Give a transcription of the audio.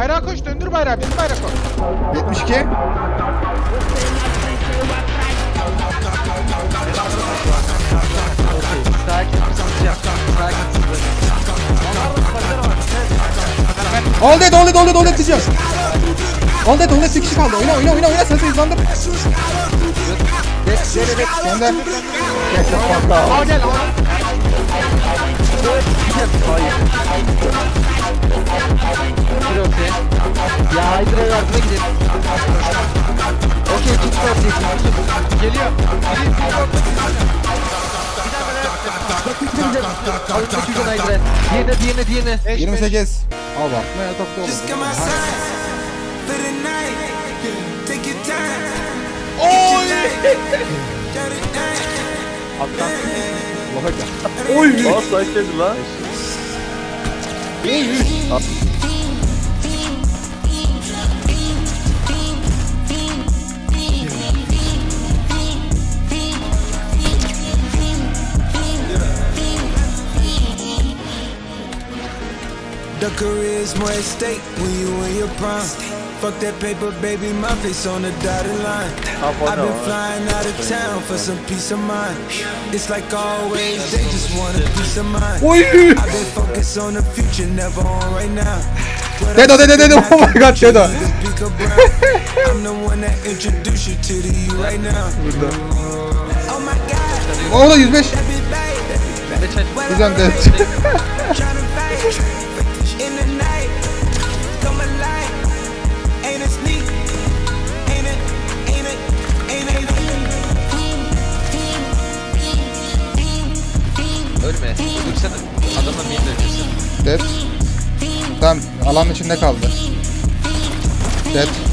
Bayrağa koş, döndür bayrağı, bizim bayrağa koş. 72. All dead, all dead, all dead, all dead diyeceğiz. All dead, all dead, 2 kişi kaldı. Oyna, oyna, oyna, oyna, sen hızlandır. Geç. Gönder. Gel. Ya Hydra'ya yardıma gidelim. Okey, tut ortaya. Geliyor. Diğerine. 28. Al bak. Ne topta oldu? Oy! Attan. Bakacağım. Oy! Nasıl işledi lan? İyi. The career is more at stake when you in your prime. Fuck that paper, baby, my face on the dotted line. I've been flying out of town for some peace of mind. It's like always, they just want a peace of mind. I've been focused on the future, never on right now. Dedo, oh my god, Dedo. I'm the one that introduced you to you right now. Oh my god. Oğlum 105. Güzel de. In the night, come alive. Ain't a sneak, ain't a. Ölme, öldürsene. Adamla mıyım öldürsene. Dead. Tamam, alanın içinde kaldı. Dead.